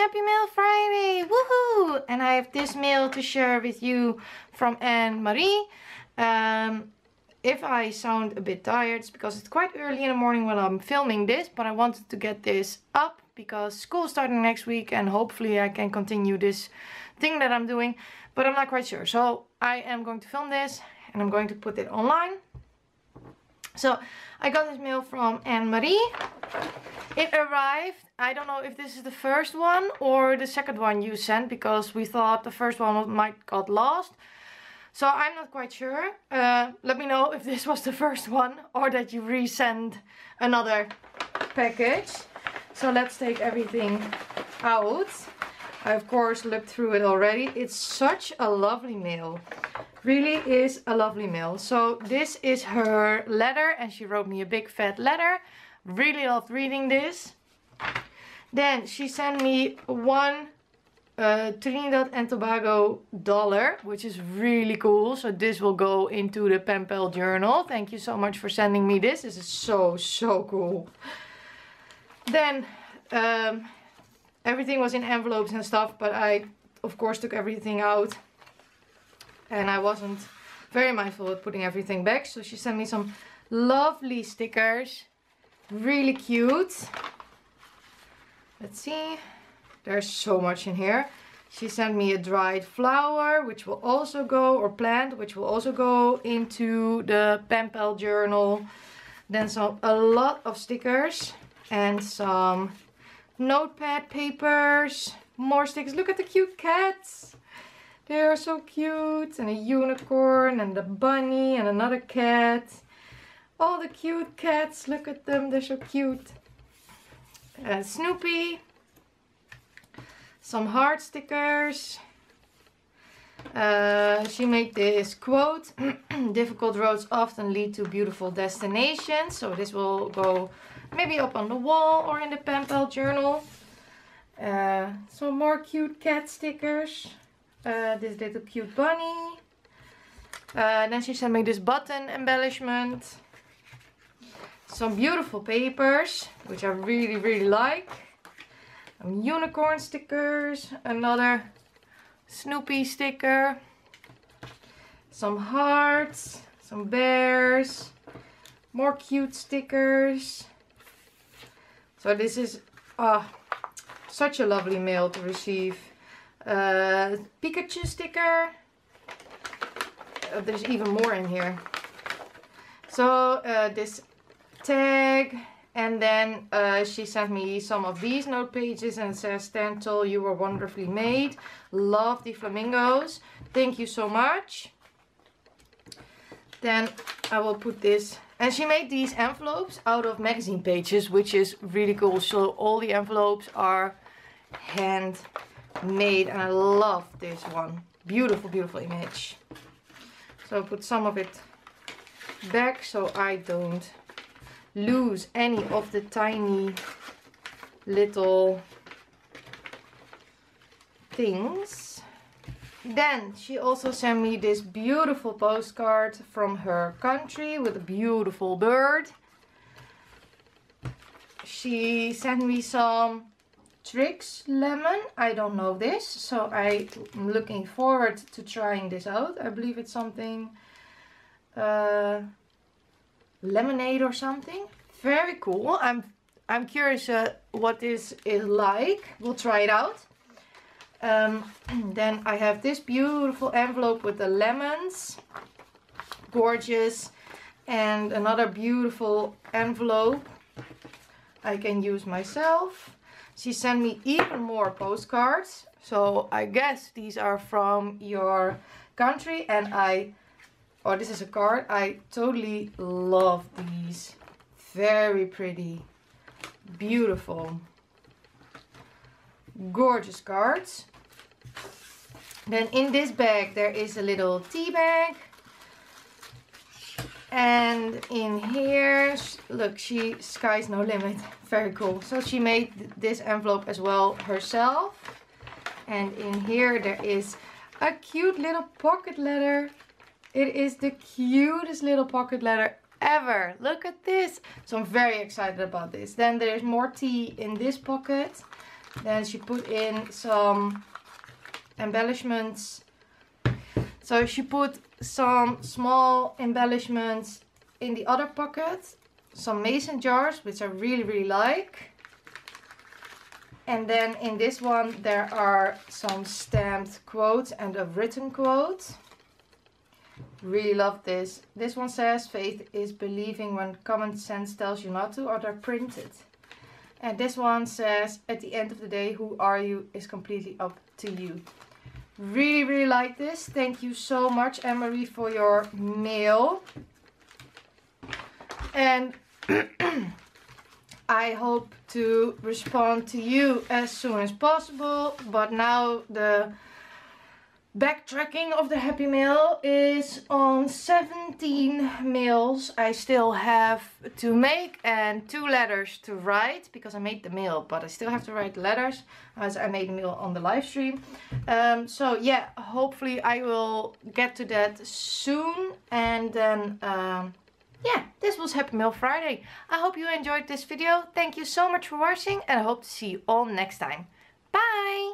Happy Mail Friday! Woohoo! And I have this mail to share with you from Anne-Marie. If I sound a bit tired, it's because it's quite early in the morning when I'm filming this, but I wanted to get this up because school's starting next week and hopefully I can continue this thing that I'm doing, but I'm not quite sure. So I am going to film this and I'm going to put it online. So I got this mail from Anne-Marie. It arrived. I don't know if this is the first one or the second one you sent, because we thought the first one might got lost. So I'm not quite sure. Let me know if this was the first one or that you resend another package. So let's take everything out. I of course looked through it already. It's such a lovely mail. Really is a lovely mail. So this is her letter and she wrote me a big fat letter. Really loved reading this. Then she sent me one Trinidad and Tobago dollar, which is really cool. So this will go into the pen pal journal. Thank you so much for sending me this. This is so cool. Then everything was in envelopes and stuff, but I of course took everything out and I wasn't very mindful of putting everything back. So she sent me some lovely stickers. Really cute. Let's see. There's so much in here. She sent me a dried flower, which will also go, or plant, which will also go into the pen pal journal. Then a lot of stickers and some notepad papers. More stickers. Look at the cute cats. They are so cute. And a unicorn and a bunny and another cat. All the cute cats. Look at them. They're so cute. Snoopy. Some heart stickers. She made this quote. Difficult roads often lead to beautiful destinations. So this will go maybe up on the wall or in the pen pal journal. Some more cute cat stickers. This little cute bunny. Then she sent me this button embellishment. Some beautiful papers, which I really like. Unicorn stickers, another Snoopy sticker, some hearts, some bears, more cute stickers. So this is such a lovely mail to receive. Pikachu sticker. There's even more in here. So this tag. And then she sent me some of these note pages and it says, "Stand tall, you were wonderfully made. Love the flamingos. Thank you so much." Then I will put this. And she made these envelopes out of magazine pages, which is really cool. So all the envelopes are handmade. And I love this one. Beautiful, beautiful image. So I put some of it back so I don't lose any of the tiny little things. Then she also sent me this beautiful postcard from her country with a beautiful bird. She sent me some Trix Lemon. I don't know this, so I'm looking forward to trying this out. I believe it's something lemonade or something. Very cool. I'm curious what this is like. We'll try it out. Then I have this beautiful envelope with the lemons. Gorgeous. And another beautiful envelope I can use myself. She sent me even more postcards. So I guess these are from your country, and oh, this is a card. I totally love these. Very pretty. Beautiful. Gorgeous cards. Then in this bag there is a little tea bag. And in here, look, sky's no limit. Very cool. So she made this envelope as well herself. And in here there is a cute little pocket letter. It is the cutest little pocket letter ever. Look at this. So I'm very excited about this. Then there's more tea in this pocket. Then she put in some embellishments. So she put some small embellishments in the other pocket. Some mason jars, which I really like. And then in this one there are some stamped quotes and a written quote. Really love this. This one says, "Faith is believing when common sense tells you not to," or they're printed. And this one says, "At the end of the day, who are you is completely up to you." Really like this. Thank you so much, Anne-Marie, for your mail. And I hope to respond to you as soon as possible. But now the backtracking of the happy mail is on 17 mails I still have to make and 2 letters to write, because I made the mail but I still have to write letters as I made the mail on the live stream. So yeah, hopefully I will get to that soon. And then yeah, this was Happy Mail Friday. I hope you enjoyed this video. Thank you so much for watching and I hope to see you all next time. Bye.